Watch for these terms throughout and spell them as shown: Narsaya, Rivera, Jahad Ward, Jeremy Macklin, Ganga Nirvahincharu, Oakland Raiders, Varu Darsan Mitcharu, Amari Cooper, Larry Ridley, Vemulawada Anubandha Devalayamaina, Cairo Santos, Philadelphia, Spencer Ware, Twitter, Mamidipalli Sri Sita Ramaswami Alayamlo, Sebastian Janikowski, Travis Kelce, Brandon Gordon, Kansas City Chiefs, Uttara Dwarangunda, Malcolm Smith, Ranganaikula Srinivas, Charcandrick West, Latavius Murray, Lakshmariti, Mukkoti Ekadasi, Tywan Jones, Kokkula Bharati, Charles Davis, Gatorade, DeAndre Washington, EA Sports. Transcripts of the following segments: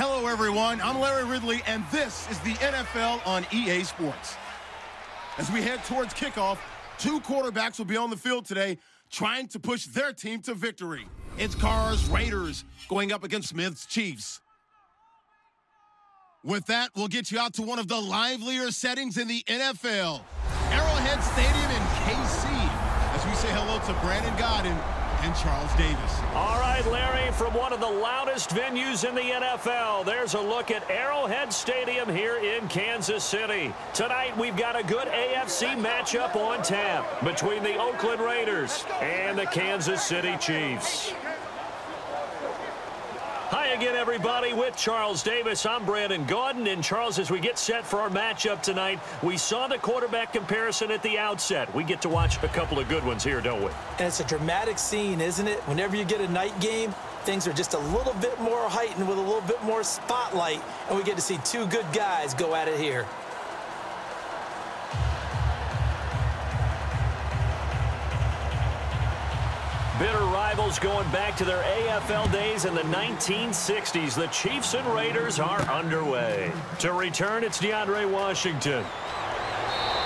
Hello, everyone. I'm Larry Ridley, and this is the NFL on EA Sports. As we head towards kickoff, two quarterbacks will be on the field today trying to push their team to victory. It's Carr's Raiders going up against Smith's Chiefs. With that, we'll get you out to one of the livelier settings in the NFL, Arrowhead Stadium in KC, as we say hello to Brandon Godden and Charles Davis. All right, Larry, from one of the loudest venues in the NFL, there's a look at Arrowhead Stadium here in Kansas City. Tonight, we've got a good AFC matchup on tap between the Oakland Raiders and the Kansas City Chiefs. Hi again, everybody. With Charles Davis, I'm Brandon Gordon. And, Charles, as we get set for our matchup tonight, we saw the quarterback comparison at the outset. We get to watch a couple of good ones here, don't we? And it's a dramatic scene, isn't it? Whenever you get a night game, things are just a little bit more heightened with a little bit more spotlight, and we get to see two good guys go at it here. Bitter rivals going back to their AFL days in the 1960s. The Chiefs and Raiders are underway. To return, it's DeAndre Washington.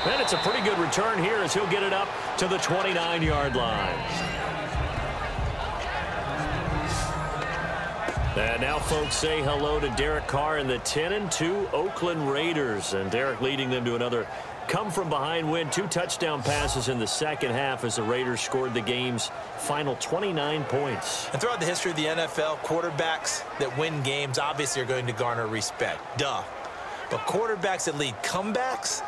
And it's a pretty good return here as he'll get it up to the 29-yard line. And now folks say hello to Derek Carr and the 10-2 Oakland Raiders. And Derek leading them to another come-from-behind win, two touchdown passes in the second half as the Raiders scored the game's final 29 points. And throughout the history of the NFL, quarterbacks that win games obviously are going to garner respect. Duh. But quarterbacks that lead comebacks,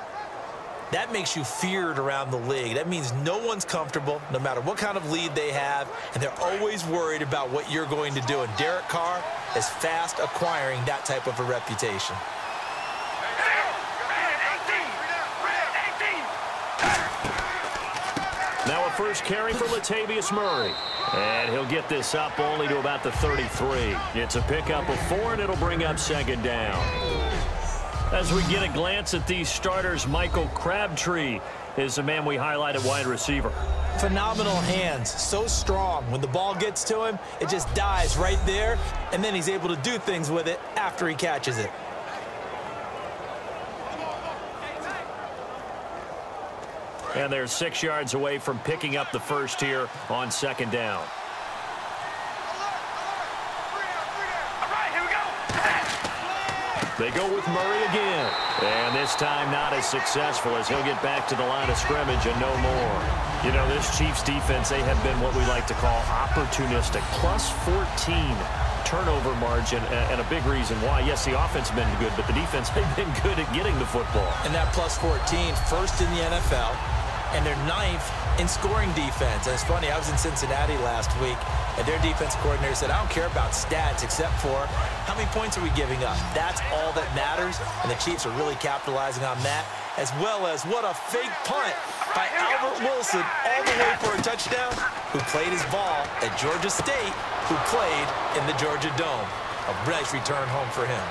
that makes you feared around the league. That means no one's comfortable, no matter what kind of lead they have, and they're always worried about what you're going to do. And Derek Carr is fast acquiring that type of a reputation. Now a first carry for Latavius Murray. And he'll get this up only to about the 33. It's a pickup of 4, and it'll bring up second down. As we get a glance at these starters, Michael Crabtree is the man we highlighted, wide receiver. Phenomenal hands, so strong. When the ball gets to him, it just dies right there, and then he's able to do things with it after he catches it. And they're 6 yards away from picking up the first here on second down. All right, here we go. They go with Murray again. And this time not as successful as he'll get back to the line of scrimmage and no more. You know, this Chiefs defense, they have been what we like to call opportunistic. Plus 14 turnover margin, and a big reason why. Yes, the offense has been good, but the defense has been good at getting the football. And that plus 14, first in the NFL. And they're 9th in scoring defense. And it's funny, I was in Cincinnati last week, and their defense coordinator said, I don't care about stats except for how many points are we giving up. That's all that matters, and the Chiefs are really capitalizing on that, as well as what a fake punt by Albert Wilson all the way for a touchdown, who played his ball at Georgia State, who played in the Georgia Dome. A nice return home for him.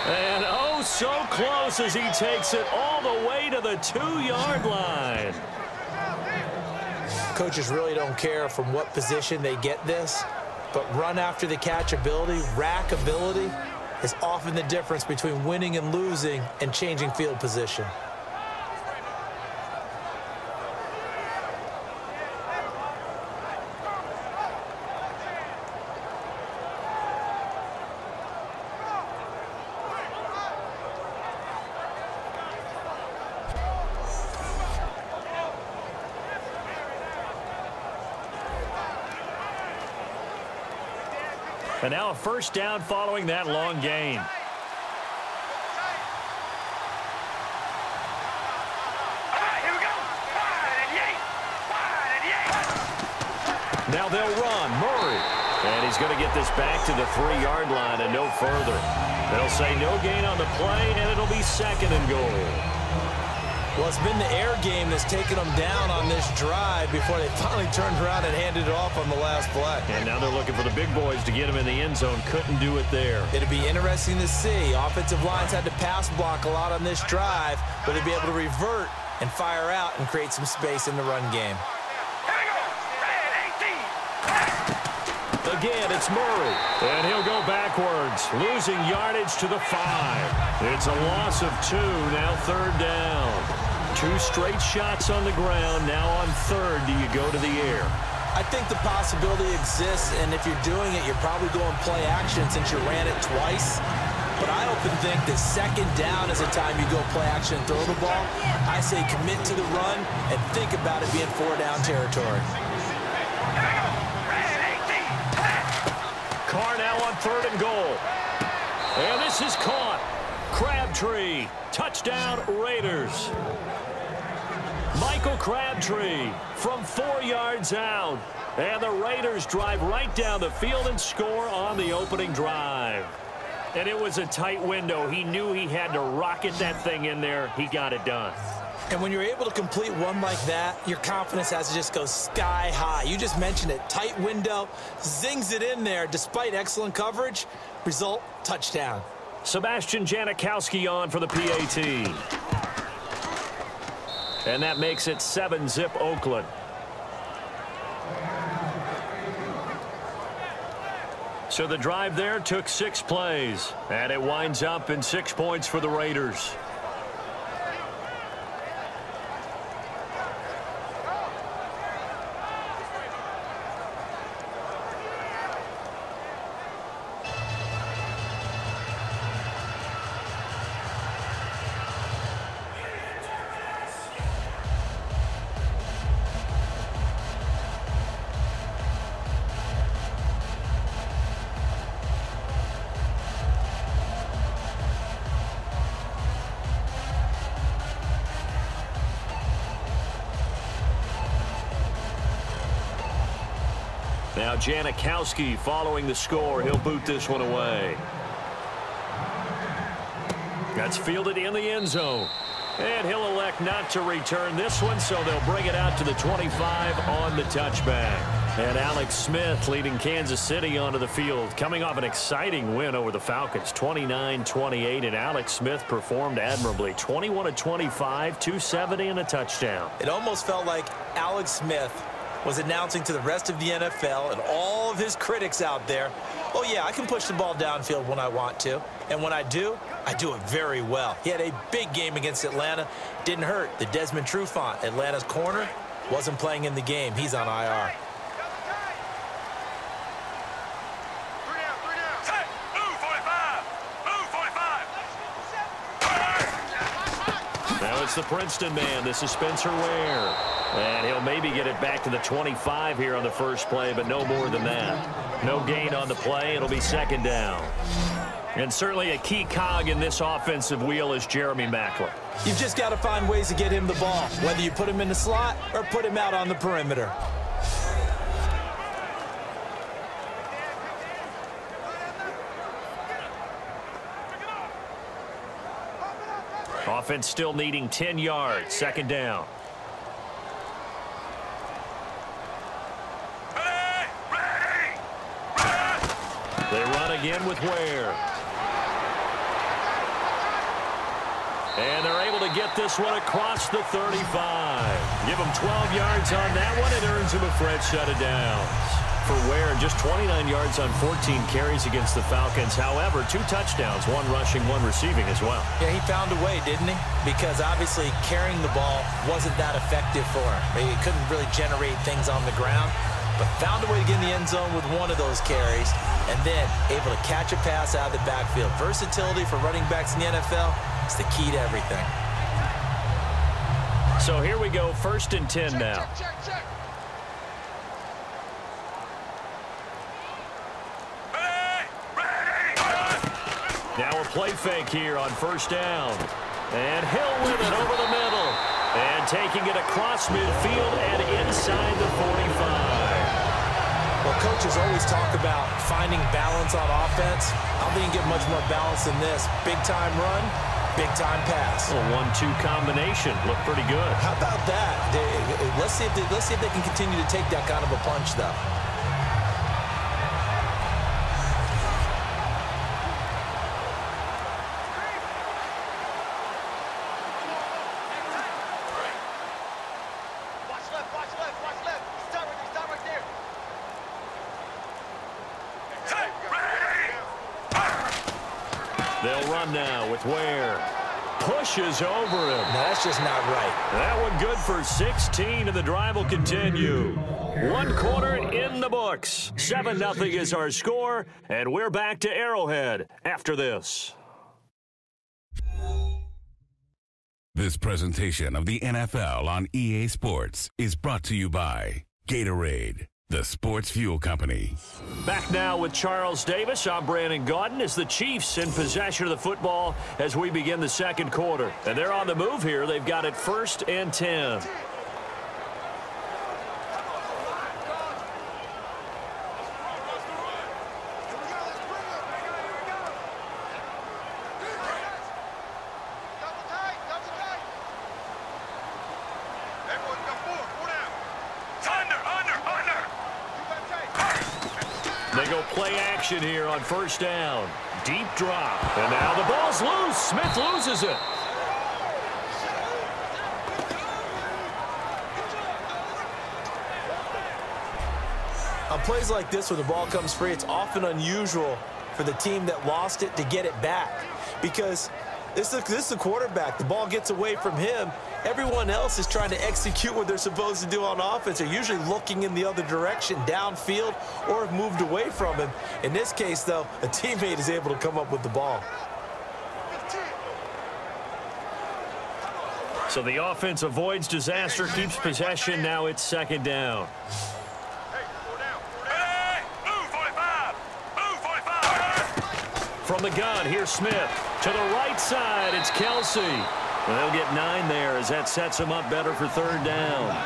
And oh, so close as he takes it all the way to the 2-yard line. Coaches really don't care from what position they get this, but run after the catch ability, rack ability is often the difference between winning and losing and changing field position. And now a first down following that long gain. Now they'll run, Murray. And he's going to get this back to the 3-yard line and no further. They'll say no gain on the play, and it'll be second and goal. Well, it's been the air game that's taken them down on this drive before they finally turned around and handed it off on the last play. And now they're looking for the big boys to get them in the end zone. Couldn't do it there. It'd be interesting to see. Offensive lines had to pass block a lot on this drive, but they'd be able to revert and fire out and create some space in the run game. Again, it's Murray, and he'll go backwards. loss, losing yardage to the 5. It's a loss of 2, now third down. 2 straight shots on the ground, now on third. Do you go to the air? I think the possibility exists, and if you're doing it, you're probably going play action since you ran it twice. But I often think that second down is a time you go play action and throw the ball. I say commit to the run and think about it being 4-down territory. Carr now on 3rd and goal. And this is caught. Crabtree. Touchdown, Raiders. Michael Crabtree from 4 yards out. And the Raiders drive right down the field and score on the opening drive. And it was a tight window. He knew he had to rocket that thing in there. He got it done. And when you're able to complete one like that, your confidence has to just go sky high. You just mentioned it. Tight window. Zings it in there despite excellent coverage. Result, touchdown. Sebastian Janikowski on for the PAT. And that makes it 7-zip Oakland. So the drive there took 6 plays, and it winds up in 6 points for the Raiders. Now Janikowski following the score. He'll boot this one away. That's fielded in the end zone. And he'll elect not to return this one, so they'll bring it out to the 25 on the touchback. And Alex Smith leading Kansas City onto the field, coming off an exciting win over the Falcons, 29-28, and Alex Smith performed admirably, 21-25, 270, and a touchdown. It almost felt like Alex Smith was announcing to the rest of the NFL and all of his critics out there, oh yeah, I can push the ball downfield when I want to, and when I do it very well. He had a big game against Atlanta. Didn't hurt. The Desmond Trufant, Atlanta's corner, wasn't playing in the game. He's on IR. Now it's the Princeton man. This is Spencer Ware. And he'll maybe get it back to the 25 here on the first play, but no more than that. No gain on the play. It'll be second down. And certainly a key cog in this offensive wheel is Jeremy Macklin. You've just got to find ways to get him the ball, whether you put him in the slot or put him out on the perimeter. Offense still needing 10 yards. Second down. They run again with Ware. And they're able to get this one across the 35. Give them 12 yards on that one. It earns him a fresh set of downs. For Ware, just 29 yards on 14 carries against the Falcons. However, 2 touchdowns, 1 rushing, 1 receiving as well. Yeah, he found a way, didn't he? Because obviously carrying the ball wasn't that effective for him. He couldn't really generate things on the ground, but found a way to get in the end zone with 1 of those carries, and then able to catch a pass out of the backfield. Versatility for running backs in the NFL is the key to everything. So here we go, 1st and 10 now. Check. Now a play fake here on 1st down. And Hill with it over the middle. And taking it across midfield and inside the 45. Well, coaches always talk about finding balance on offense. I don't think you can get much more balance than this. Big-time run, big-time pass. A 1-2 combination looked pretty good. How about that? Let's see if they can continue to take that kind of a punch, though. They'll run now with Ware. Pushes over him. No, that's just not right. That one good for 16, and the drive will continue. One quarter in the books. 7-0 is our score, and we're back to Arrowhead after this. This presentation of the NFL on EA Sports is brought to you by Gatorade, the sports fuel company. Back now with Charles Davis. I'm Brandon Gordon as the Chiefs in possession of the football as we begin the second quarter. And they're on the move here. They've got it 1st and 10. Here on 1st down. Deep drop. And now the ball's loose. Smith loses it. On plays like this where the ball comes free, it's often unusual for the team that lost it to get it back, because this is the quarterback. The ball gets away from him. Everyone else is trying to execute what they're supposed to do on offense. They're usually looking in the other direction, downfield, or have moved away from him. In this case, though, a teammate is able to come up with the ball. So the offense avoids disaster, keeps possession. Now it's 2nd down. From the gun, here's Smith. To the right side, it's Kelce. Well, they'll get 9 there as that sets them up better for 3rd down.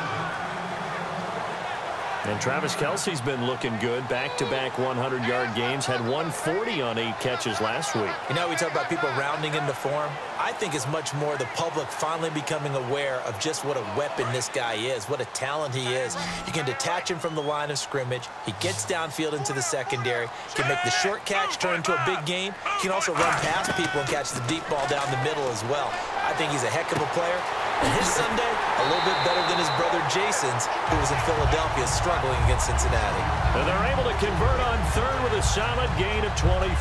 And Travis Kelce's been looking good. Back-to-back 100-yard games. Had 140 on 8 catches last week. You know, we talk about people rounding into form. I think it's much more the public finally becoming aware of just what a weapon this guy is, what a talent he is. You can detach him from the line of scrimmage. He gets downfield into the secondary. Can make the short catch turn into a big game. He can also run past people and catch the deep ball down the middle as well. I think he's a heck of a player. And his Sunday, a little bit better than his brother Jason's, who was in Philadelphia struggling against Cincinnati. And they're able to convert on 3rd with a solid gain of 23.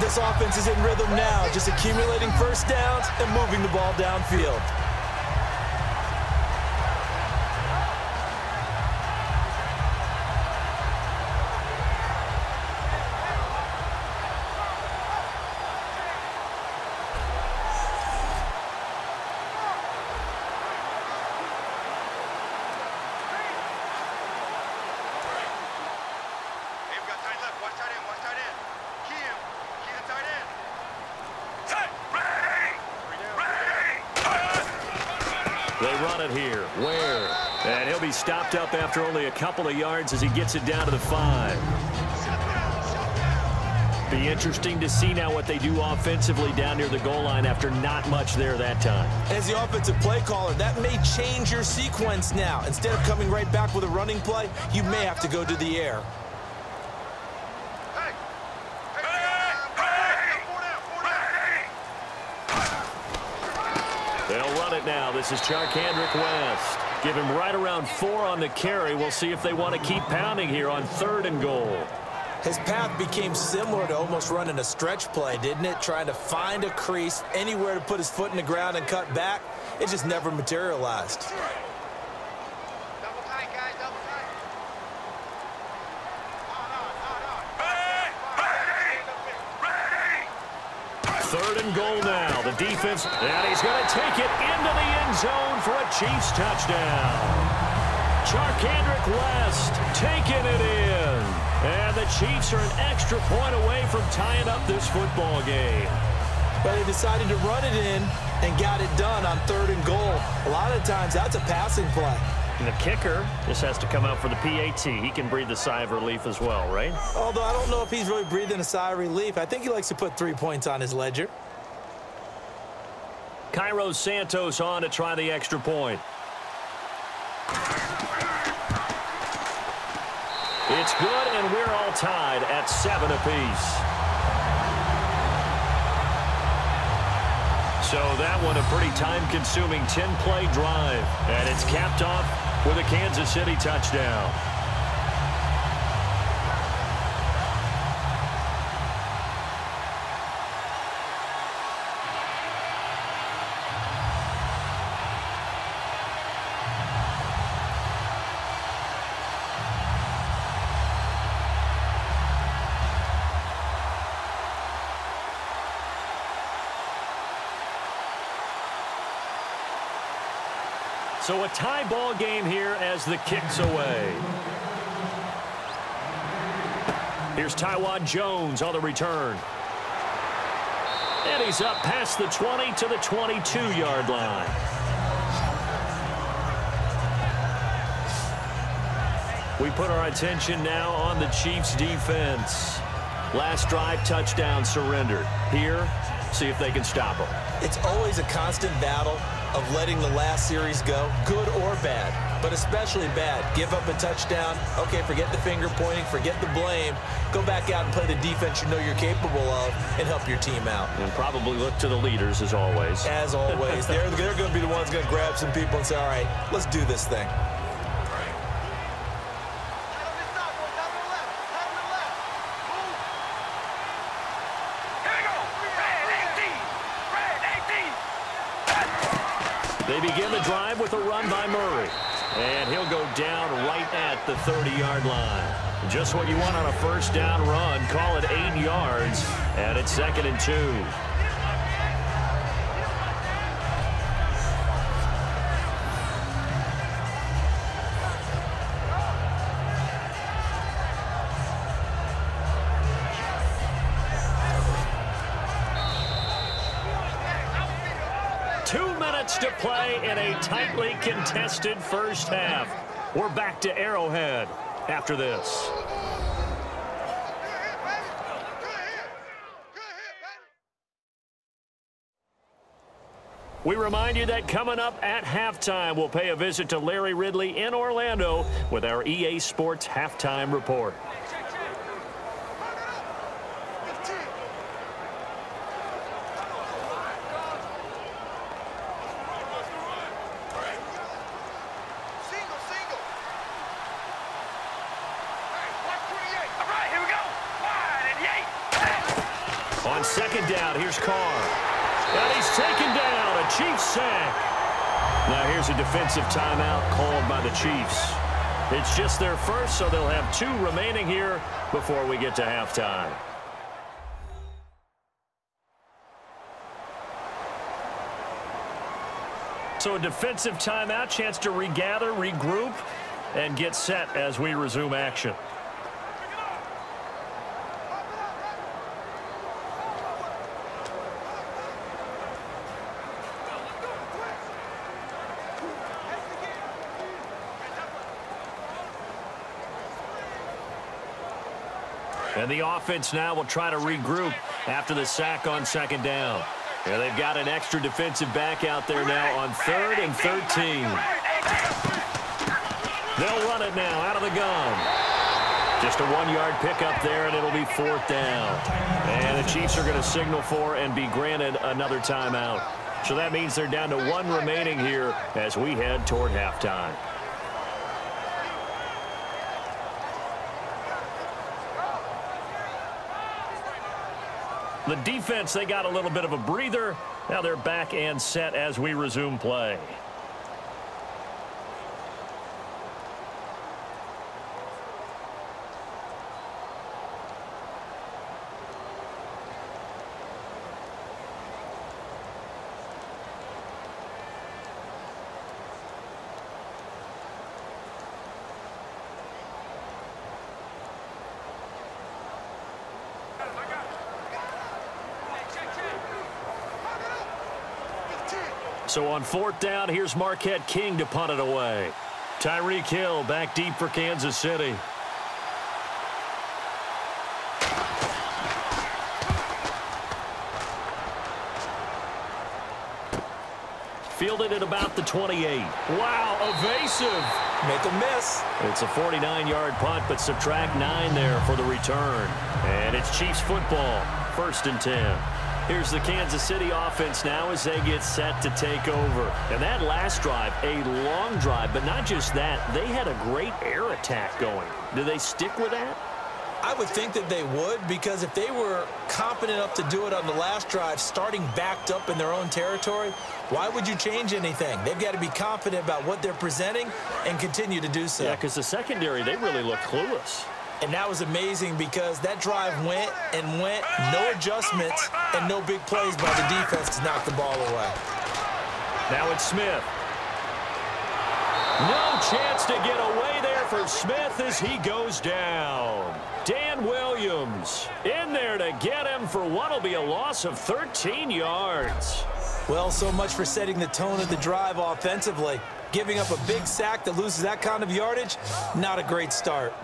This offense is in rhythm now, just accumulating 1st downs and moving the ball downfield. Stopped up after only a couple of yards as he gets it down to the 5. Be interesting to see now what they do offensively down near the goal line after not much there that time. As the offensive play caller, that may change your sequence now. Instead of coming right back with a running play, you may have to go to the air. They'll run it now. This is Charcandrick West. Give him right around 4 on the carry. We'll see if they want to keep pounding here on 3rd and goal. His path became similar to almost running a stretch play, didn't it? Trying to find a crease, anywhere to put his foot in the ground and cut back. It just never materialized. Double tight, guys, double tight. No. 3rd and goal now. The defense, and he's going to take it into the end zone for a Chiefs touchdown. Charcandrick West taking it in. And the Chiefs are an extra point away from tying up this football game. But they decided to run it in and got it done on 3rd and goal. A lot of times that's a passing play. And the kicker just has to come out for the PAT. He can breathe a sigh of relief as well, right? Although I don't know if he's really breathing a sigh of relief. I think he likes to put 3 points on his ledger. Cairo Santos on to try the extra point. It's good, and we're all tied at 7 apiece. So that one a pretty time-consuming 10-play drive, and it's capped off with a Kansas City touchdown. So a tie ball game here as the kick's away. Here's Tywan Jones on the return. And he's up past the 20 to the 22-yard line. We put our attention now on the Chiefs' defense. Last drive, touchdown surrendered. Here, see if they can stop him. It's always a constant battle of letting the last series go, good or bad, but especially bad. Give up a touchdown. Okay, forget the finger pointing, forget the blame. Go back out and play the defense you know you're capable of and help your team out. And probably look to the leaders as always. As always. They're going to be the ones going to grab some people and say, all right, let's do this thing. They begin the drive with a run by Murray. And he'll go down right at the 30-yard line. Just what you want on a first down run. Call it 8 yards, and it's 2nd and 2. To play in a tightly contested first half. We're back to Arrowhead after this. We remind you that coming up at halftime, we'll pay a visit to Larry Ridley in Orlando with our EA Sports halftime report. Here's Carr, and he's taken down, a Chiefs sack. Now here's a defensive timeout called by the Chiefs. It's just their first, so they'll have two remaining here before we get to halftime. So a defensive timeout, chance to regather, regroup, and get set as we resume action. And the offense now will try to regroup after the sack on 2nd down. Yeah, they've got an extra defensive back out there now on 3rd and 13. They'll run it now out of the gun. Just a 1-yard pickup there, and it'll be 4th down. And the Chiefs are going to signal for and be granted another timeout. So that means they're down to one remaining here as we head toward halftime. The defense, they got a little bit of a breather. Now they're back and set as we resume play. So on 4th down, here's Marquette King to punt it away. Tyreek Hill back deep for Kansas City. Fielded at about the 28. Wow, evasive. Make a miss. It's a 49-yard punt, but subtract 9 there for the return. And it's Chiefs football, 1st and 10. Here's the Kansas City offense now as they get set to take over. And that last drive, a long drive, but not just that, they had a great air attack going. Do they stick with that? I would think that they would, because if they were competent enough to do it on the last drive, starting backed up in their own territory, why would you change anything? They've got to be confident about what they're presenting and continue to do so. Yeah, because the secondary, they really look clueless. And that was amazing, because that drive went and went, no adjustments and no big plays by the defense to knock the ball away. Now it's Smith. No chance to get away there for Smith as he goes down. Dan Williams in there to get him for what'll be a loss of 13 yards. Well, so much for setting the tone of the drive offensively. Giving up a big sack that loses that kind of yardage, not a great start.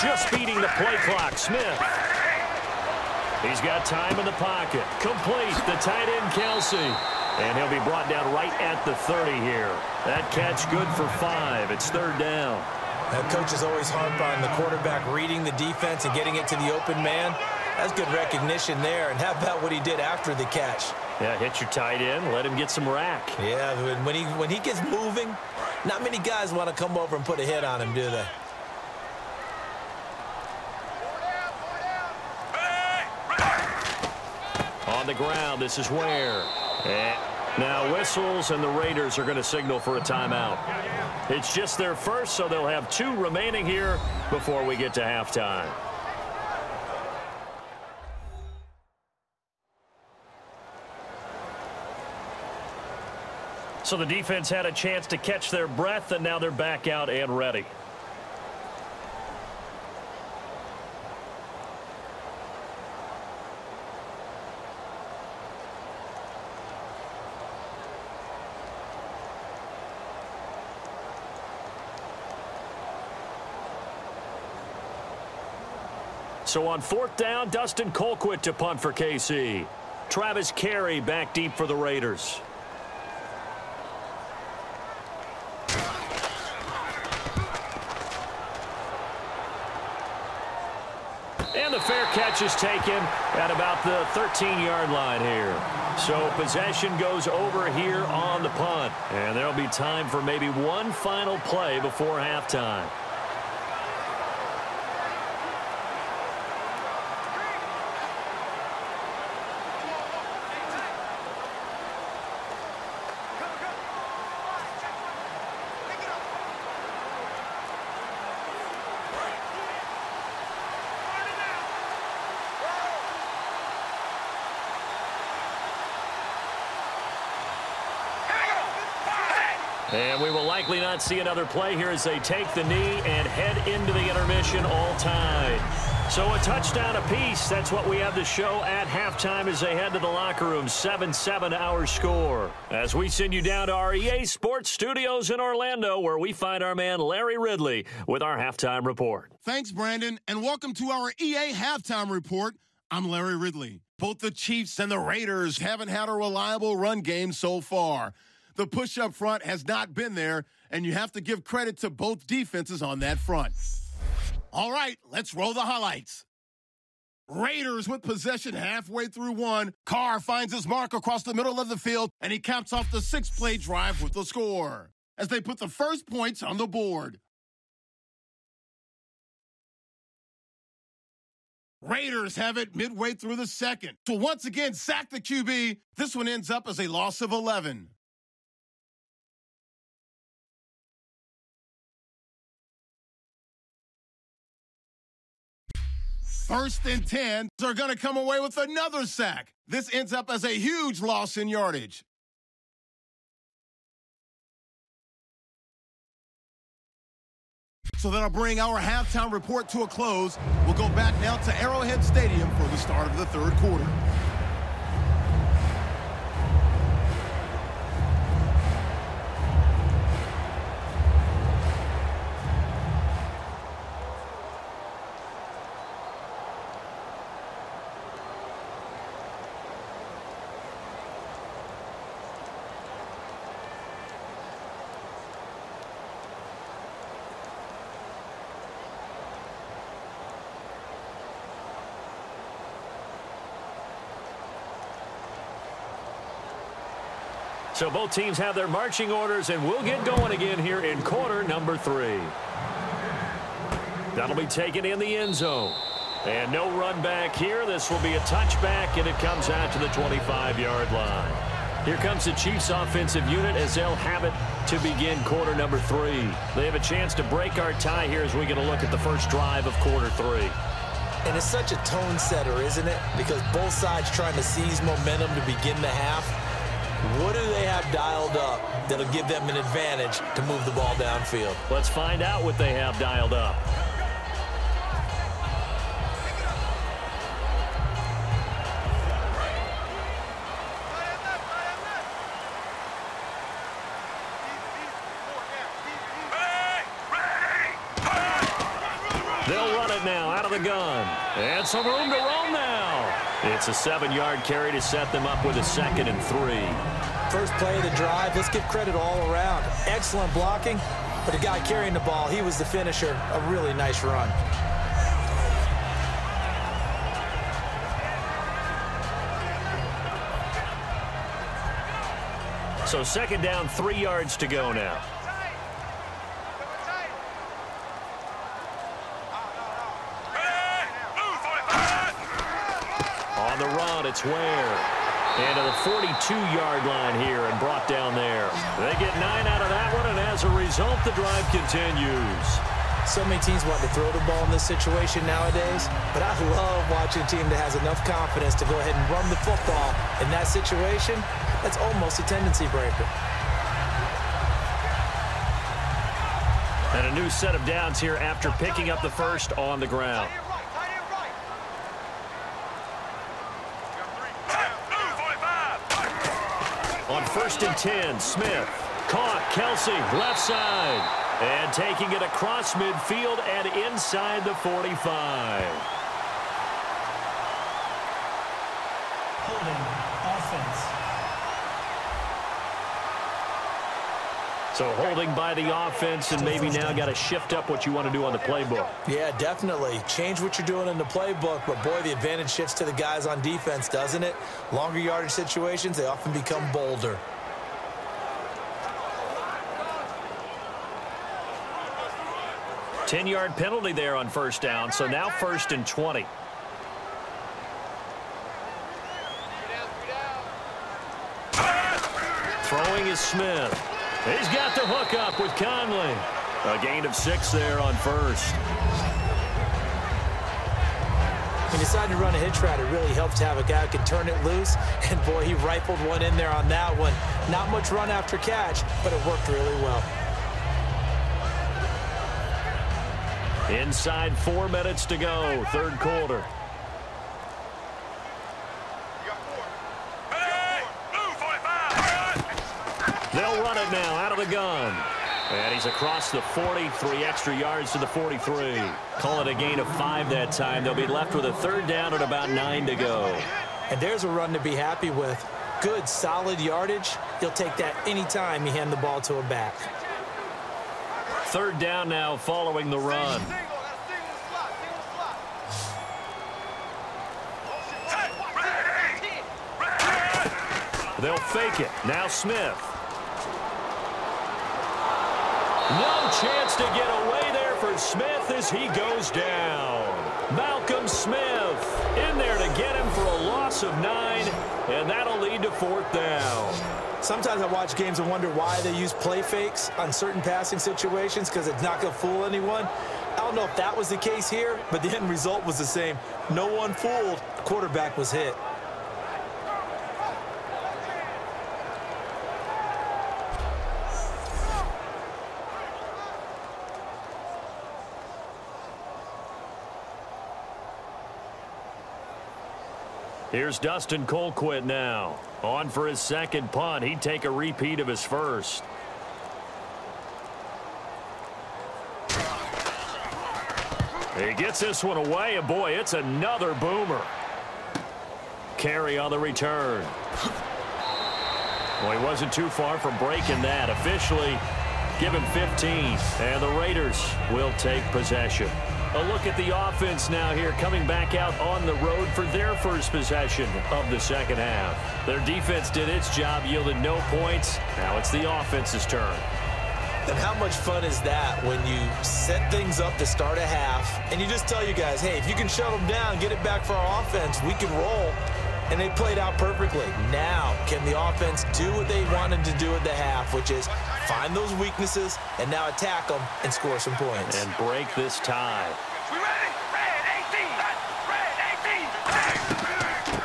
Just beating the play clock, Smith. He's got time in the pocket. Complete the tight end, Kelce. And he'll be brought down right at the 30 here. That catch good for 5. It's third down. Now, coaches always harp on the quarterback reading the defense and getting it to the open man. That's good recognition there. And how about what he did after the catch? Yeah, hit your tight end, let him get some rack. Yeah, when he gets moving, not many guys want to come over and put a hit on him, do they? On the ground, this is Ware. And now whistles, and the Raiders are going to signal for a timeout. It's just their first, so they'll have 2 remaining here before we get to halftime. So the defense had a chance to catch their breath, and now they're back out and ready. So on 4th down, Dustin Colquitt to punt for KC. Travis Kelce back deep for the Raiders. And the fair catch is taken at about the 13-yard line here. So possession goes over here on the punt. And there'll be time for maybe one final play before halftime. And we will likely not see another play here as they take the knee and head into the intermission all tied. So a touchdown apiece. That's what we have to show at halftime as they head to the locker room. 7-7 our score. As we send you down to our EA Sports studios in Orlando, where we find our man Larry Ridley with our halftime report. Thanks, Brandon, and welcome to our EA halftime report. I'm Larry Ridley. Both the Chiefs and the Raiders haven't had a reliable run game so far. The push up front has not been there, and you have to give credit to both defenses on that front. All right, let's roll the highlights. Raiders with possession halfway through 1. Carr finds his mark across the middle of the field, and he caps off the 6-play drive with the score as they put the first points on the board. Raiders have it midway through the 2nd to once again sack the QB. This one ends up as a loss of 11. First and 10, they're going to come away with another sack. This ends up as a huge loss in yardage. So that'll bring our halftime report to a close. We'll go back now to Arrowhead Stadium for the start of the 3rd quarter. So both teams have their marching orders, and we'll get going again here in quarter number 3. That'll be taken in the end zone. And no run back here. This will be a touchback, and it comes out to the 25-yard line. Here comes the Chiefs offensive unit as they'll have it to begin quarter number three. They have a chance to break our tie here as we get a look at the first drive of quarter three. And it's such a tone setter, isn't it? Because both sides trying to seize momentum to begin the half. What do they have dialed up that'll give them an advantage to move the ball downfield? Let's find out what they have dialed up. And some room to roam now. It's a 7-yard carry to set them up with a 2nd and 3. First play of the drive. Let's give credit all around. Excellent blocking, but the guy carrying the ball, he was the finisher. A really nice run. So 2nd down, 3 yards to go now. It's Ware. And to the 42-yard line here and brought down there. They get 9 out of that one, and as a result, the drive continues. So many teams want to throw the ball in this situation nowadays, but I love watching a team that has enough confidence to go ahead and run the football. In that situation, that's almost a tendency breaker. And a new set of downs here after picking up the first on the ground. On 1st and 10, Smith caught Kelce left side and taking it across midfield and inside the 45. Holding offense. So holding by the offense, and maybe now got to shift up what you want to do on the playbook. Yeah, definitely. Change what you're doing in the playbook, but boy, the advantage shifts to the guys on defense, doesn't it? Longer yardage situations, they often become bolder. Ten-yard penalty there on 1st down, so now 1st and 20. Throwing is Smith. He's got the hook up with Conley. A gain of 6 there on 1st. When you decide to run a hitch route, it really helps to have a guy who can turn it loose. And boy, he rifled one in there on that one. Not much run after catch, but it worked really well. Inside 4 minutes to go, 3rd quarter. They'll run it now out of the gun. And he's across the 43, extra yards to the 43. Call it a gain of 5 that time. They'll be left with a 3rd down at about 9 to go. And there's a run to be happy with. Good, solid yardage. You'll take that anytime you hand the ball to a back. 3rd down now following the run. They'll fake it. Now Smith. No chance to get away there for Smith as he goes down. Malcolm Smith in there to get him for a loss of 9, and that'll lead to 4th down. Sometimes I watch games and wonder why they use play fakes on certain passing situations because it's not going to fool anyone. I don't know if that was the case here, but the end result was the same. No one fooled. The quarterback was hit. Here's Dustin Colquitt now. On for his 2nd punt. He'd take a repeat of his 1st. He gets this one away, and boy, it's another boomer. Carry on the return. Well, he wasn't too far from breaking that. Officially, give him 15, and the Raiders will take possession. A look at the offense now here coming back out on the road for their 1st possession of the 2nd half. Their defense did its job, yielded no points. Now it's the offense's turn. How much fun is that when you set things up to start a half and you just tell you guys, hey, if you can shut them down, get it back for our offense, we can roll. And they played out perfectly. Now, can the offense do what they wanted to do at the half, which is find those weaknesses and now attack them and score some points. And break this tie. We ready? Red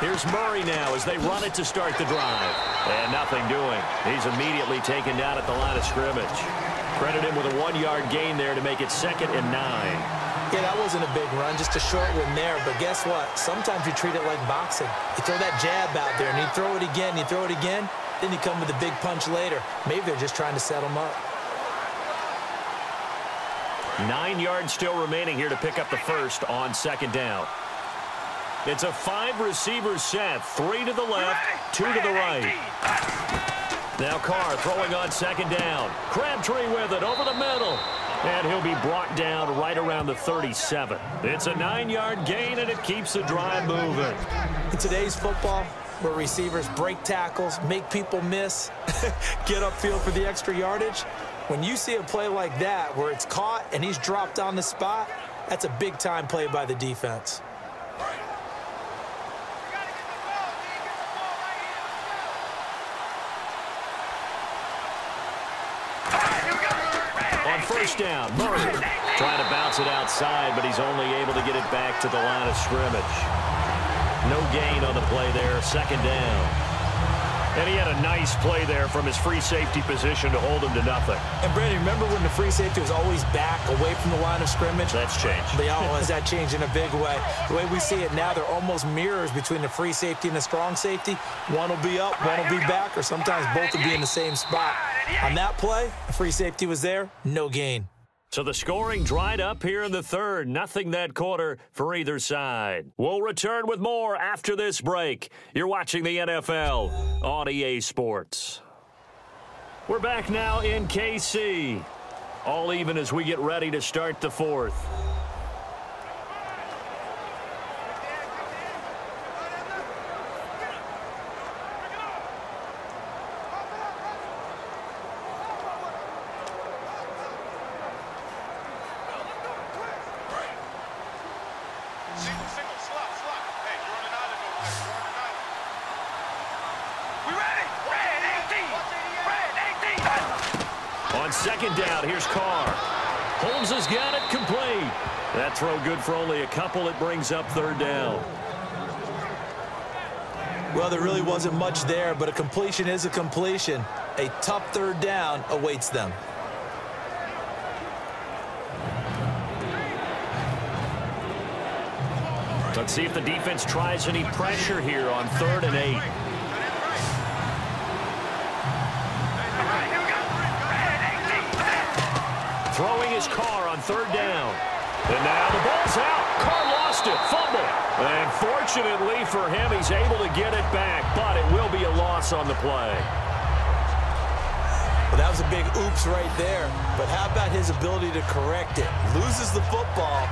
18. Here's Murray now as they run it to start the drive. And nothing doing. He's immediately taken down at the line of scrimmage. Credit him with a 1-yard gain there to make it 2nd and 9. Yeah, that wasn't a big run, just a short one there. But guess what? Sometimes you treat it like boxing. You throw that jab out there, and you throw it again, you throw it again, then you come with a big punch later. Maybe they're just trying to set them up. 9 yards still remaining here to pick up the 1st on 2nd down. It's a 5-receiver set, 3 to the left, 2 to the right. Now Carr throwing on 2nd down. Crabtree with it over the middle. And he'll be brought down right around the 37. It's a 9-yard gain, and it keeps the drive moving. In today's football, where receivers break tackles, make people miss, get upfield for the extra yardage, when you see a play like that where it's caught and he's dropped on the spot, that's a big-time play by the defense. Down. Murray trying to bounce it outside, but he's only able to get it back to the line of scrimmage. No gain on the play there, 2nd down. And he had a nice play there from his free safety position to hold him to nothing. And Brandon, remember when the free safety was always back away from the line of scrimmage? That's changed. Oh, is that changed in a big way? The way we see it now, they're almost mirrors between the free safety and the strong safety. One will be up, one will be back, or sometimes both will be in the same spot. On that play, the free safety was there, no gain. So the scoring dried up here in the 3rd. Nothing that quarter for either side. We'll return with more after this break. You're watching the NFL on EA Sports. We're back now in KC. All even as we get ready to start the 4th. Throw good for only a couple. It brings up 3rd down. Well, there really wasn't much there, but a completion is a completion. A tough 3rd down awaits them. Let's see if the defense tries any pressure here on 3rd and 8. Throwing his car on 3rd down. And now the ball's out. Carr lost it. Fumble. And fortunately for him, he's able to get it back, but it will be a loss on the play. Well, that was a big oops right there. But how about his ability to correct it? Loses the football,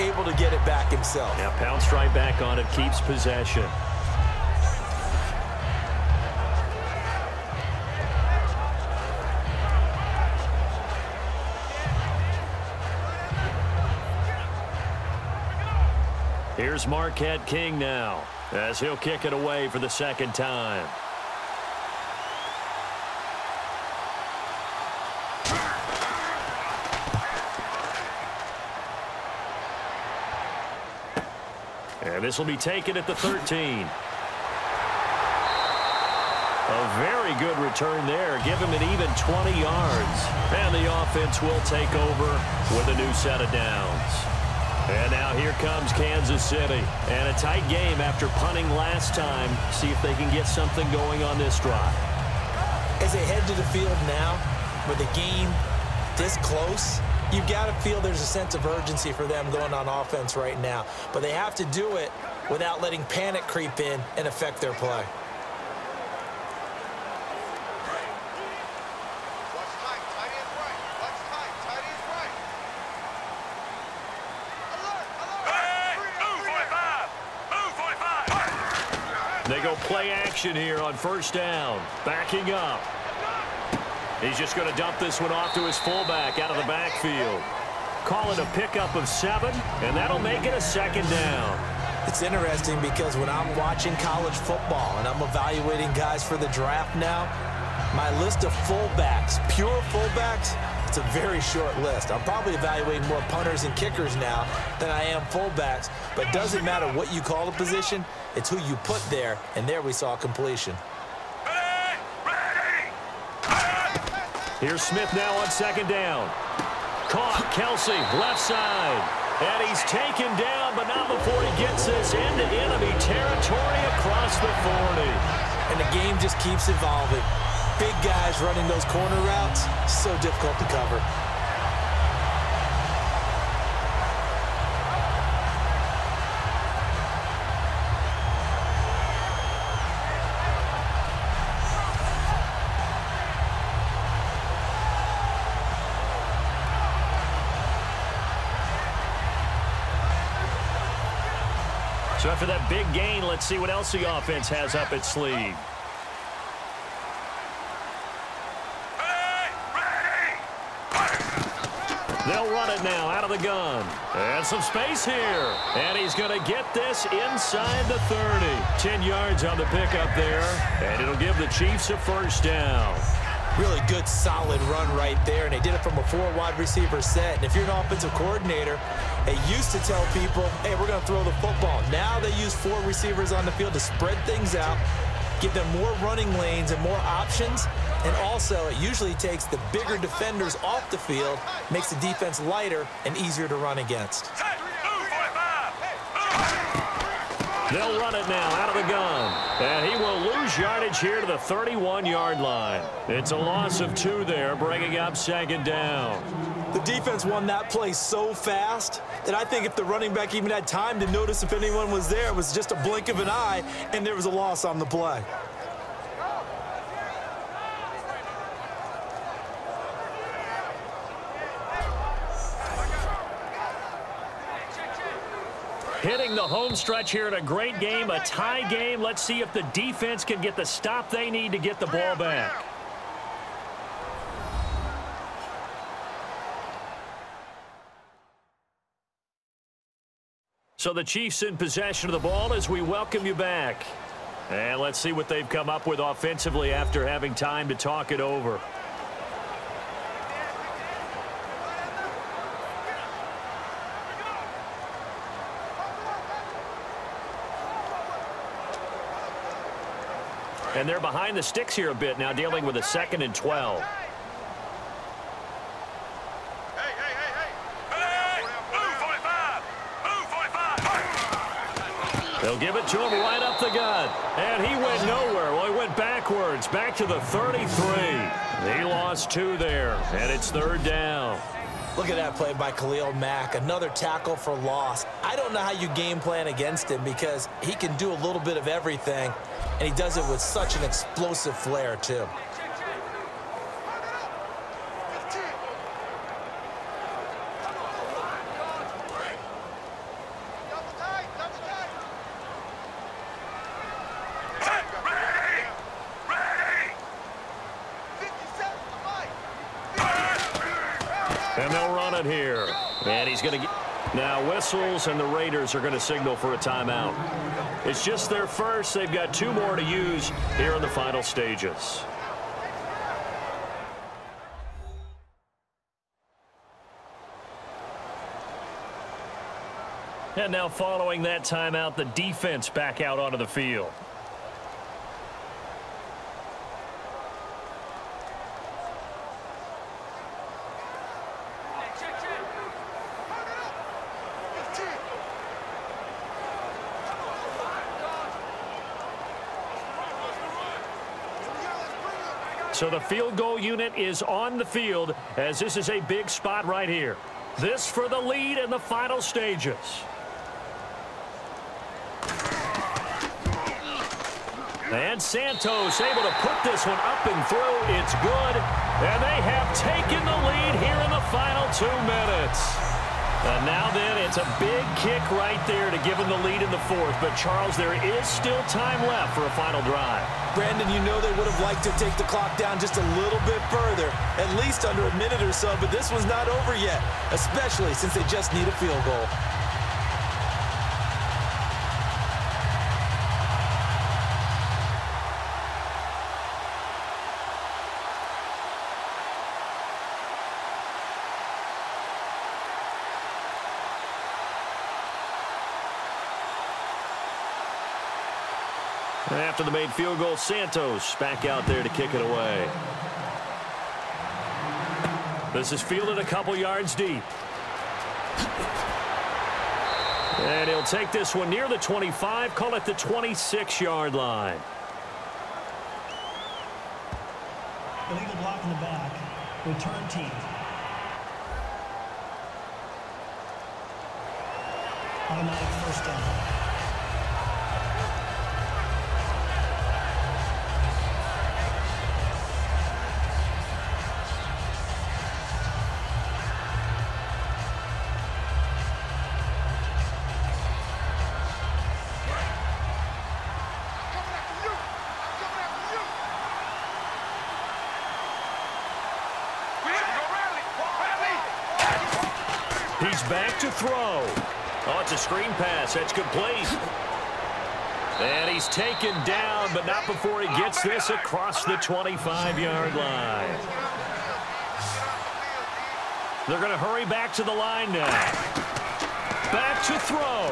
able to get it back himself. Now pounced right back on it, keeps possession. Here's Marquette King now, as he'll kick it away for the 2nd time. And this will be taken at the 13. A very good return there. Give him an even 20 yards. And the offense will take over with a new set of downs. And now here comes Kansas City. And a tight game after punting last time. See if they can get something going on this drive. As they head to the field now, with a game this close, you've got to feel there's a sense of urgency for them going on offense right now. But they have to do it without letting panic creep in and affect their play. They go play action here on 1st down. Backing up. He's just going to dump this one off to his fullback out of the backfield. Call it a pickup of 7, and that'll make it a 2nd down. It's interesting because when I'm watching college football and I'm evaluating guys for the draft now, my list of fullbacks, pure fullbacks, it's a very short list. I'm probably evaluating more punters and kickers now than I am fullbacks, but it doesn't matter what you call the position, it's who you put there, and there we saw completion. Here's Smith now on 2nd down. Caught Kelce, left side. And he's taken down, but not before he gets this into enemy territory across the 40. And the game just keeps evolving. Big guys running those corner routes, so difficult to cover. So after that big gain, let's see what else the offense has up its sleeve. They'll run it now out of the gun. And some space here. And he's going to get this inside the 30. 10 yards on the pickup there. And it'll give the Chiefs a 1st down. Really good, solid run right there, and they did it from a 4-wide receiver set. And if you're an offensive coordinator, they used to tell people, hey, we're going to throw the football. Now they use 4 receivers on the field to spread things out, give them more running lanes and more options, and also it usually takes the bigger defenders off the field, makes the defense lighter and easier to run against. They'll run it now out of the gun. And he will lose yardage here to the 31-yard line. It's a loss of 2 there, bringing up 2nd down. The defense won that play so fast that I think if the running back even had time to notice if anyone was there, it was just a blink of an eye, and there was a loss on the play. Hitting the home stretch here in a great game, a tie game. Let's see if the defense can get the stop they need to get the ball back. So the Chiefs in possession of the ball as we welcome you back. And let's see what they've come up with offensively after having time to talk it over. And they're behind the sticks here a bit now, dealing with a 2nd and 12. Hey. They'll give it to him right up the gut. And he went nowhere. Well, he went backwards, back to the 33. He lost 2 there, and it's 3rd down. Look at that play by Khalil Mack, another tackle for loss. I don't know how you game plan against him because he can do a little bit of everything, and he does it with such an explosive flair, too. Here, and he's going to now whistles, and the Raiders are going to signal for a timeout. It's just their 1st. They've got 2 more to use here in the final stages. And now following that timeout, the defense back out onto the field. So the field goal unit is on the field, as this is a big spot right here. This for the lead in the final stages. And Santos able to put this one up and through. It's good. And they have taken the lead here in the final 2 minutes. And now then, it's a big kick right there to give them the lead in the 4th. But, Charles, there is still time left for a final drive. Brandon, you know they would have liked to take the clock down just a little bit further, at least under a minute or so, but this one's not over yet, especially since they just need a field goal. After the made field goal, Santos back out there to kick it away. This is fielded a couple yards deep. And he'll take this one near the 25, call it the 26-yard line. Illegal block in the back, return team. Automatic first down. To throw. Oh, it's a screen pass. That's complete. And he's taken down, but not before he gets this across the 25-yard line. They're going to hurry back to the line now. Back to throw.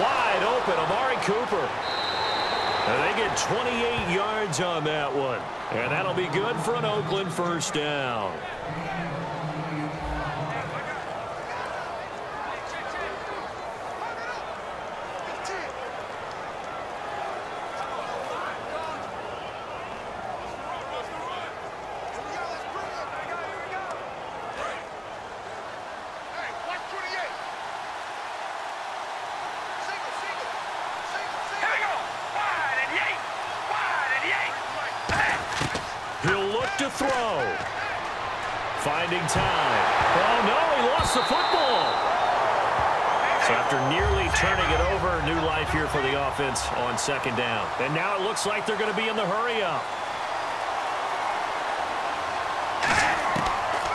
Wide open, Amari Cooper. And they get 28 yards on that one. And that'll be good for an Oakland first down. On second down. And now it looks like they're going to be in the hurry up.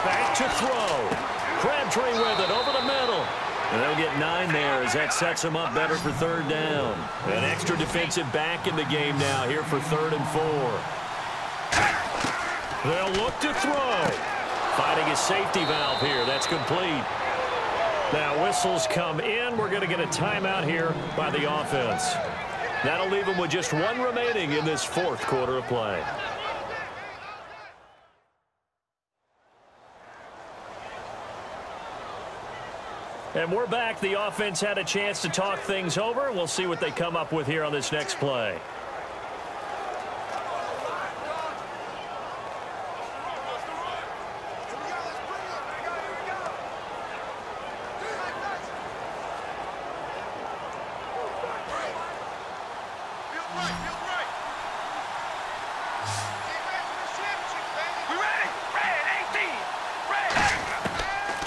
Back to throw. Crabtree with it over the middle. And they'll get 9 there as that sets them up better for third down. An extra defensive back in the game now here for 3rd and 4. They'll look to throw. Fighting his safety valve here. That's complete. Now whistles come in. We're going to get a timeout here by the offense. That'll leave them with just one remaining in this 4th quarter of play. And we're back. The offense had a chance to talk things over. We'll see what they come up with here on this next play.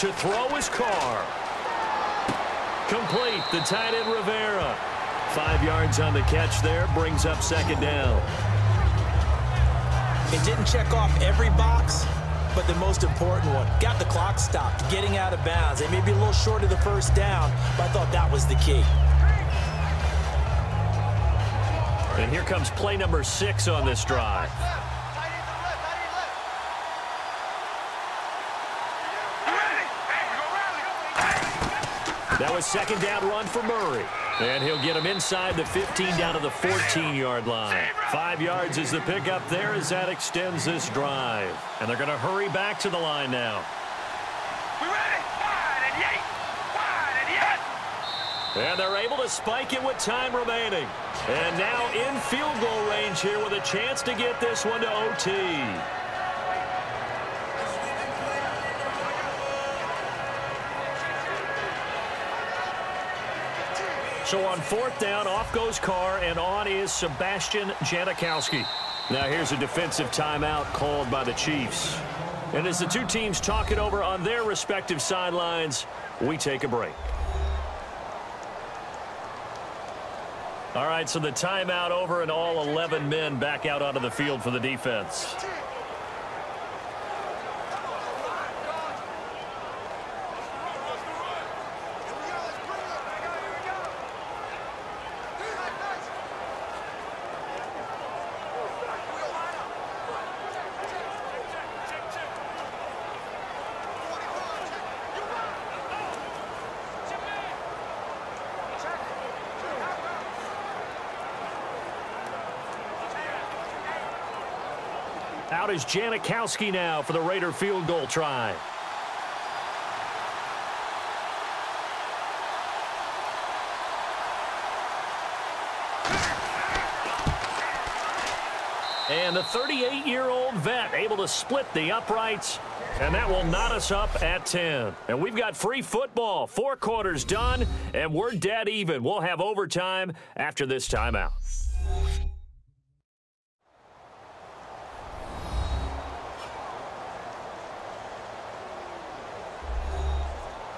To throw his car. Complete. The tight end Rivera. 5 yards on the catch there. Brings up second down. It didn't check off every box, but the most important one. Got the clock stopped. Getting out of bounds. They may be a little short of the first down, but I thought that was the key. And here comes play number 6 on this drive. That was second down run for Murray. And he'll get him inside the 15 down to the 14-yard line. 5 yards is the pickup there as that extends this drive. And they're going to hurry back to the line now. And they're able to spike it with time remaining. And now in field goal range here with a chance to get this one to OT. So on 4th down, off goes Carr, and on is Sebastian Janikowski. Now here's a defensive timeout called by the Chiefs. And as the two teams talk it over on their respective sidelines, we take a break. All right, so the timeout over and all 11 men back out onto the field for the defense. Out is Janikowski now for the Raider field goal try. And the 38-year-old vet able to split the uprights, and that will knot us up at 10. And we've got free football, 4 quarters done, and we're dead even. We'll have overtime after this timeout.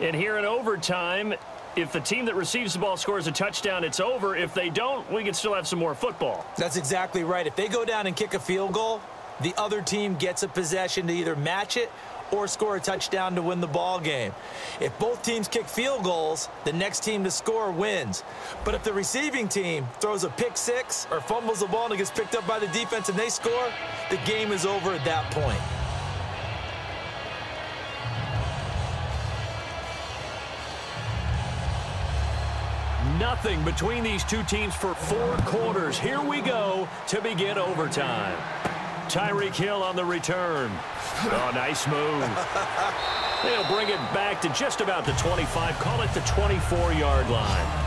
And here in overtime, if the team that receives the ball scores a touchdown, it's over. If they don't, we can still have some more football. That's exactly right. If they go down and kick a field goal, the other team gets a possession to either match it or score a touchdown to win the ball game. If both teams kick field goals, the next team to score wins. But if the receiving team throws a pick six or fumbles the ball and it gets picked up by the defense and they score, the game is over at that point. Nothing between these two teams for 4 quarters. Here we go to begin overtime. Tyreek Hill on the return. Oh, nice move. They'll bring it back to just about the 25. Call it the 24-yard line.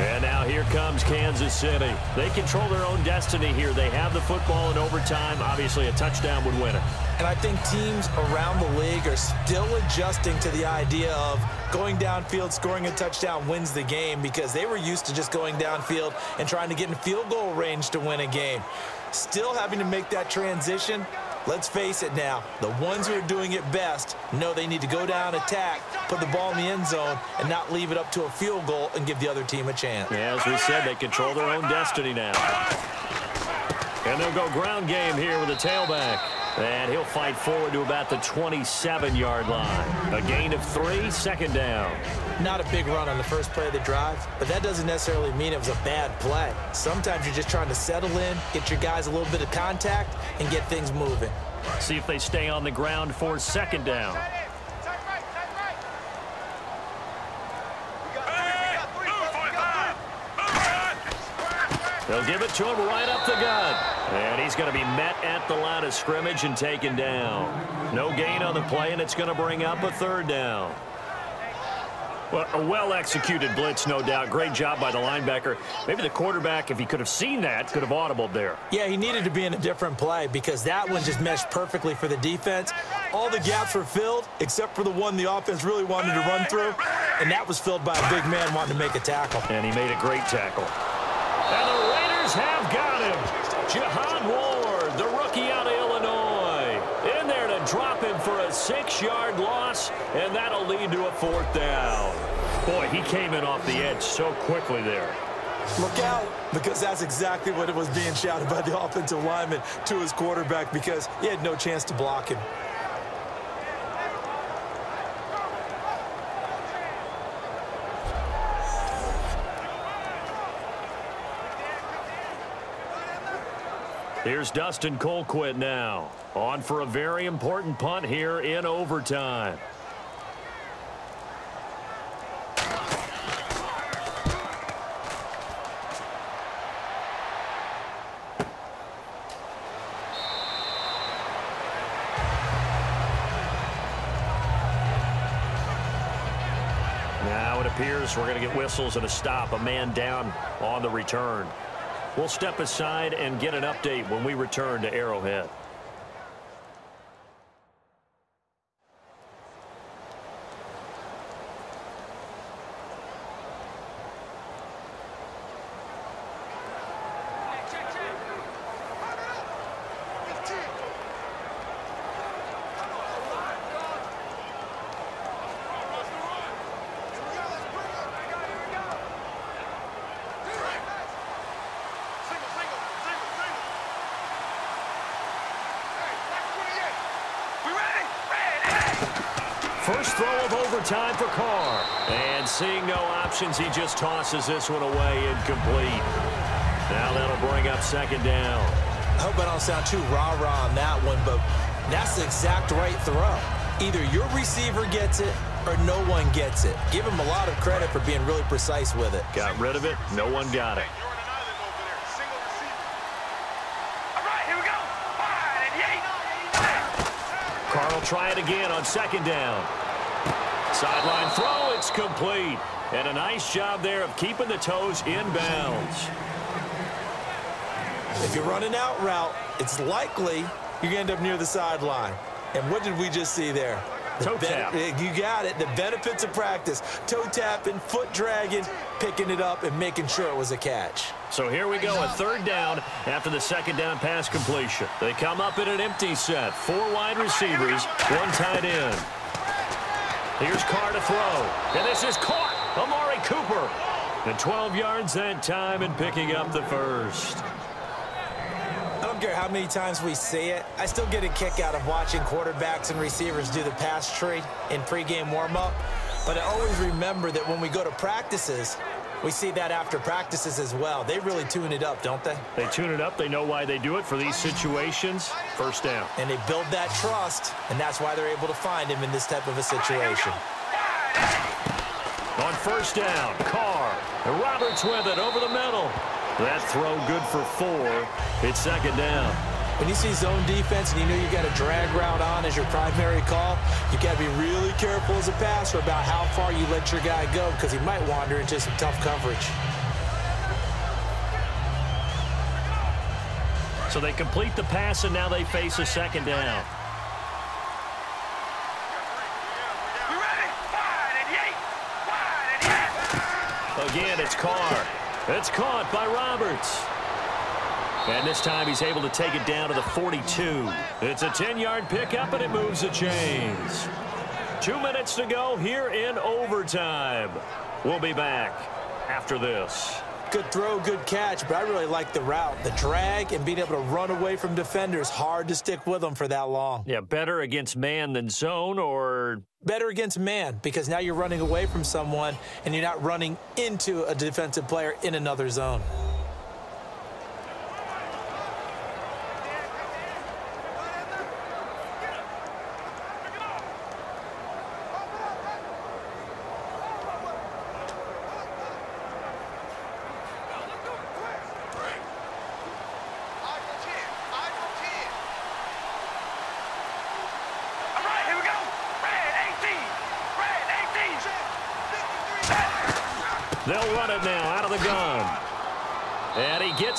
And now here comes Kansas City. They control their own destiny here. They have the football in overtime. Obviously, a touchdown would win it. And I think teams around the league are still adjusting to the idea of going downfield, scoring a touchdown wins the game, because they were used to just going downfield and trying to get in field goal range to win a game. Still having to make that transition. Let's face it now, the ones who are doing it best know they need to go down, attack, put the ball in the end zone, and not leave it up to a field goal and give the other team a chance. Yeah, as we said, they control their own destiny now. And they'll go ground game here with a tailback. And he'll fight forward to about the 27-yard line. A gain of 3, second down. Not a big run on the first play of the drive, but that doesn't necessarily mean it was a bad play. Sometimes you're just trying to settle in, get your guys a little bit of contact, and get things moving. See if they stay on the ground for second down. They'll give it to him right up the gut. And he's going to be met at the line of scrimmage and taken down. No gain on the play, and it's going to bring up a third down. Well, a well-executed blitz, no doubt. Great job by the linebacker. Maybe the quarterback, if he could have seen that, could have audibled there. Yeah, he needed to be in a different play because that one just meshed perfectly for the defense. All the gaps were filled except for the one the offense really wanted to run through, and that was filled by a big man wanting to make a tackle. And he made a great tackle. And the Raiders have got him. Jahad Ward, the rookie out of Illinois, in there to drop him for a 6-yard loss, and that'll lead to a 4th down. Boy, he came in off the edge so quickly there. Look out, because that's exactly what it was being shouted by the offensive lineman to his quarterback, because he had no chance to block him. Here's Dustin Colquitt now, on for a very important punt here in overtime. Now it appears we're going to get whistles and a stop, a man down on the return. We'll step aside and get an update when we return to Arrowhead. First throw of overtime for Carr. And seeing no options, he just tosses this one away incomplete. Now that'll bring up second down. I hope I don't sound too rah-rah on that one, but that's the exact right throw. Either your receiver gets it or no one gets it. Give him a lot of credit for being really precise with it. Got rid of it. No one got it. Carr will try it again on second down. Sideline throw, it's complete. And a nice job there of keeping the toes inbounds. If you're running out route, it's likely you're going to end up near the sideline. And what did we just see there? Toe tap. You got it. The benefits of practice. Toe tapping, foot dragging, picking it up, and making sure it was a catch. So here we go, a third down after the second down pass completion. They come up in an empty set. Four wide receivers, one tight end. Here's Carr to throw. And this is caught. Amari Cooper. And 12 yards that time and picking up the first. I don't care how many times we see it, I still get a kick out of watching quarterbacks and receivers do the pass tree in pregame warm-up. But I always remember that when we go to practices, we see that after practices as well. They really tune it up, don't they? They tune it up. They know why they do it for these situations. First down. And they build that trust, and that's why they're able to find him in this type of a situation. On first down, Carr. And Roberts with it over the middle. That throw good for four. It's second down. When you see zone defense and you know you got a drag route on as your primary call, you got to be really careful as a passer about how far you let your guy go because he might wander into some tough coverage. So they complete the pass and now they face a second down. Again, it's Carr. It's caught by Roberts. And this time he's able to take it down to the 42. It's a 10-yard pickup, and it moves the chains. 2 minutes to go here in overtime. We'll be back after this. Good throw, good catch, but I really like the route. The drag and being able to run away from defenders, hard to stick with them for that long. Yeah, better against man than zone or... Better against man, because now you're running away from someone and you're not running into a defensive player in another zone.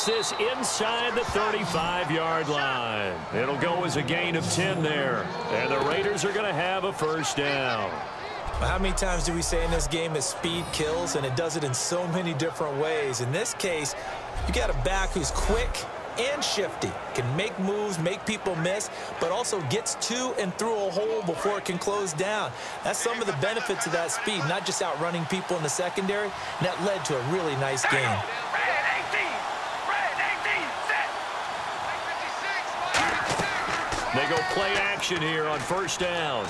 This inside the 35-yard line. It'll go as a gain of 10 there, and the Raiders are going to have a first down. How many times do we say in this game that speed kills, and it does it in so many different ways? In this case, you got a back who's quick and shifty, can make moves, make people miss, but also gets to and through a hole before it can close down. That's some of the benefits of that speed, not just outrunning people in the secondary, and that led to a really nice game. They go play action here on first down.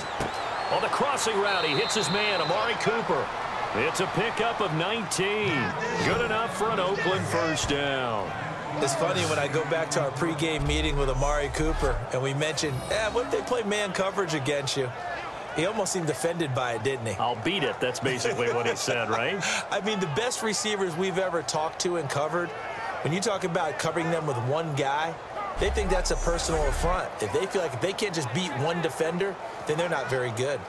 On the crossing route, he hits his man, Amari Cooper. It's a pickup of 19. Good enough for an Oakland first down. It's funny when I go back to our pregame meeting with Amari Cooper, and we mentioned, what if they play man coverage against you? He almost seemed offended by it, didn't he? I'll beat it. That's basically what he said, right? I mean, the best receivers we've ever talked to and covered, when you talk about covering them with one guy, they think that's a personal affront. If they feel like if they can't just beat one defender, then they're not very good.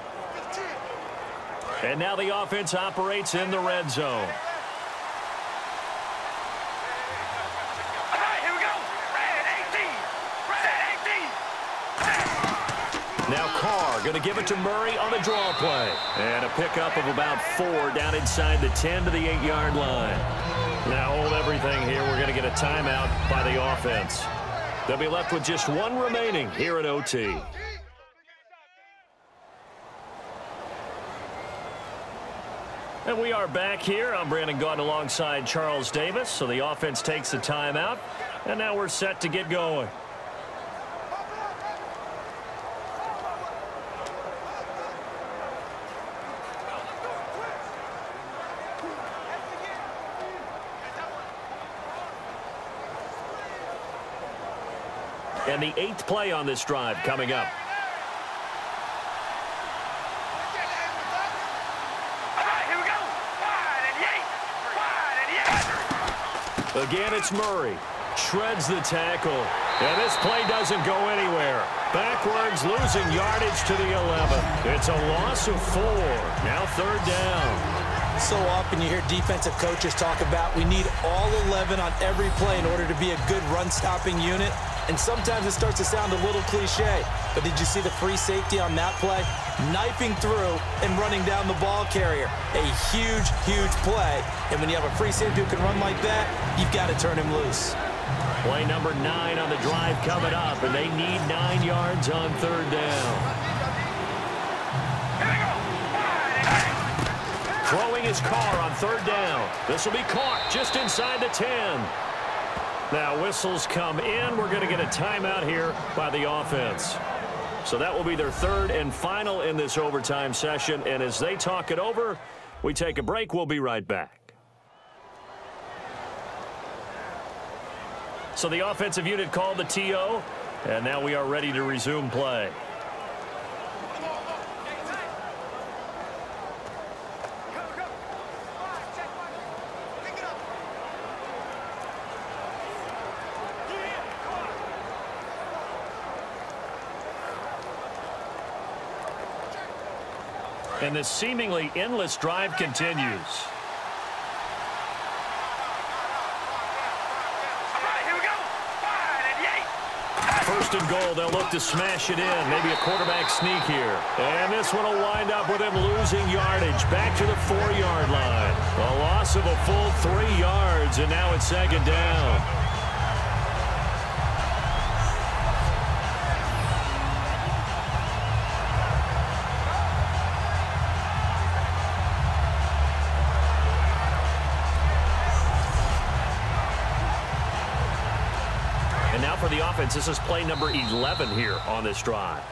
And now the offense operates in the red zone. All right, here we go. Red 18. Now Carr going to give it to Murray on a draw play. And a pickup of about 4 down inside the 10 to the 8-yard line. Now hold everything here. We're going to get a timeout by the offense. They'll be left with just one remaining here at OT. And we are back here. I'm Brandon Gaudin alongside Charles Davis. So the offense takes the timeout. And now we're set to get going. And the eighth play on this drive coming up. Again, it's Murray. Shreds the tackle. And this play doesn't go anywhere. Backwards, losing yardage to the 11. It's a loss of 4. Now third down. So often you hear defensive coaches talk about we need all 11 on every play in order to be a good run-stopping unit. And sometimes it starts to sound a little cliche. But did you see the free safety on that play? Knifing through and running down the ball carrier. A huge, huge play. And when you have a free safety who can run like that, you've got to turn him loose. Play number 9 on the drive coming up, and they need 9 yards on third down. Throwing his car on third down. This will be caught just inside the 10. Now whistles come in. We're going to get a timeout here by the offense. So that will be their third and final in this overtime session. And as they talk it over, we take a break. We'll be right back. So the offensive unit called the TO, and now we are ready to resume play. And this seemingly endless drive continues. First and goal, they'll look to smash it in. Maybe a quarterback sneak here. And this one will wind up with him losing yardage back to the 4-yard line. A loss of a full 3 yards, and now it's second down. This is play number 11 here on this drive.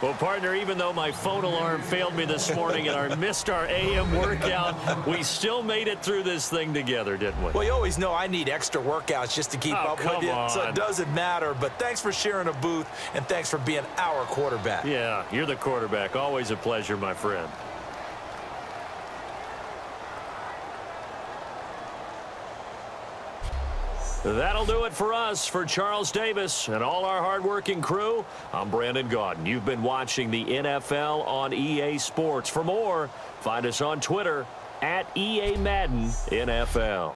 Well, partner, even though my phone alarm failed me this morning and I missed our AM workout, we still made it through this thing together, didn't we? Well, you always know I need extra workouts just to keep up with you. So it doesn't matter, but thanks for sharing a booth, and thanks for being our quarterback. Yeah, you're the quarterback. Always a pleasure, my friend. That'll do it for us. For Charles Davis and all our hardworking crew, I'm Brandon Gaudin. You've been watching the NFL on EA Sports. For more, find us on Twitter at EA Madden NFL.